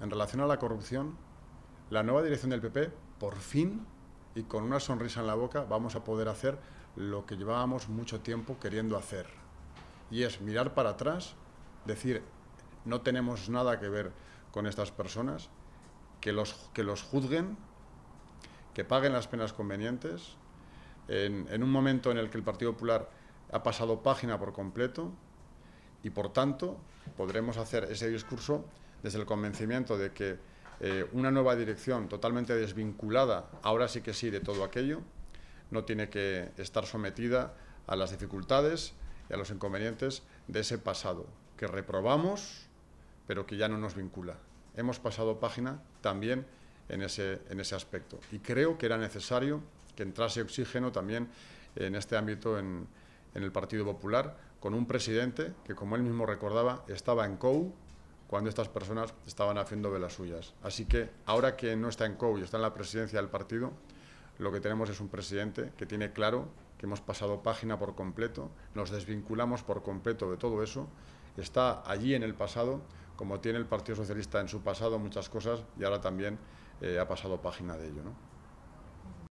en relación a la corrupción, la nueva dirección del PP, por fin, y con una sonrisa en la boca, vamos a poder hacer lo que llevábamos mucho tiempo queriendo hacer. Y es mirar para atrás, decir, no tenemos nada que ver con estas personas, que los juzguen, que paguen las penas convenientes, en un momento en el que el Partido Popular ha pasado página por completo, y por tanto podremos hacer ese discurso desde el convencimiento de que una nueva dirección totalmente desvinculada, ahora sí que sí, de todo aquello, no tiene que estar sometida a las dificultades y a los inconvenientes de ese pasado, que reprobamos, pero que ya no nos vincula. Hemos pasado página también en ese aspecto. Y creo que era necesario que entrase oxígeno también en este ámbito en el Partido Popular, con un presidente que, como él mismo recordaba, estaba en COU cuando estas personas estaban haciendo de las suyas. Así que ahora que no está en COU y está en la presidencia del partido, lo que tenemos es un presidente que tiene claro que hemos pasado página por completo, nos desvinculamos por completo de todo eso, está allí en el pasado, como tiene el Partido Socialista en su pasado muchas cosas, y ahora también ha pasado página de ello, ¿no?